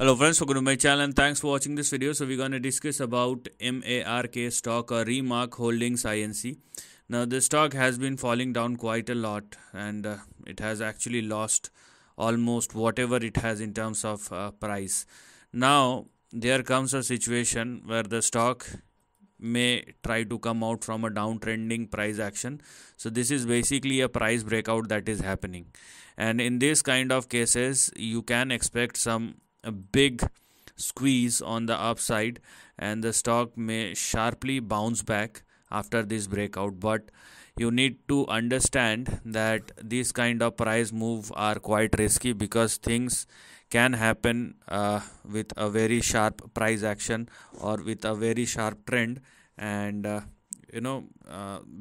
Hello friends, welcome to my channel and thanks for watching this video. So we're going to discuss about MARK stock or Remark Holdings Inc. Now the stock has been falling down quite a lot and it has actually lost almost whatever it has in terms of price. Now there comes a situation where the stock may try to come out from a downtrending price action. So this is basically a price breakout that is happening. And in this kind of cases, you can expect a big squeeze on the upside and the stock may sharply bounce back after this breakout. But you need to understand that these kind of price moves are quite risky because things can happen with a very sharp price action or with a very sharp trend, and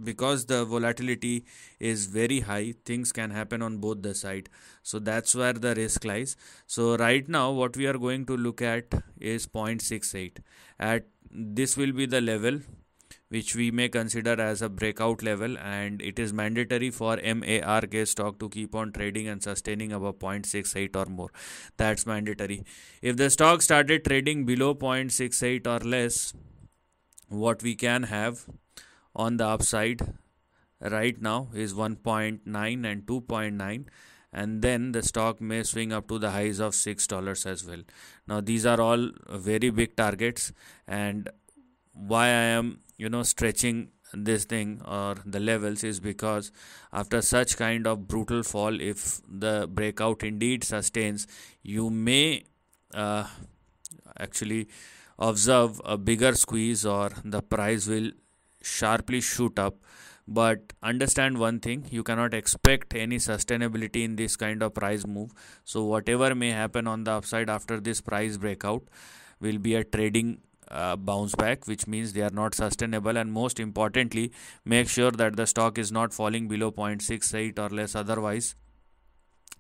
because the volatility is very high, things can happen on both the side. So that's where the risk lies. So right now what we are going to look at is 0.68. at this will be the level which we may consider as a breakout level, and it is mandatory for MARK stock to keep on trading and sustaining above 0.68 or more. That's mandatory. If the stock started trading below 0.68 or less, what we can have on the upside right now is 1.9 and 2.9, and then the stock may swing up to the highs of $6 as well. Now these are all very big targets, and why I am stretching this thing or the levels is because after such kind of brutal fall, if the breakout indeed sustains, you may actually observe a bigger squeeze or the price will sharply shoot up. But understand one thing, you cannot expect any sustainability in this kind of price move. So whatever may happen on the upside after this price breakout will be a trading bounce back, which means they are not sustainable. And most importantly, make sure that the stock is not falling below 0.68 or less, otherwise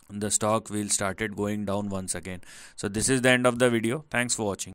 the stock will started going down once again. So this is the end of the video. Thanks for watching.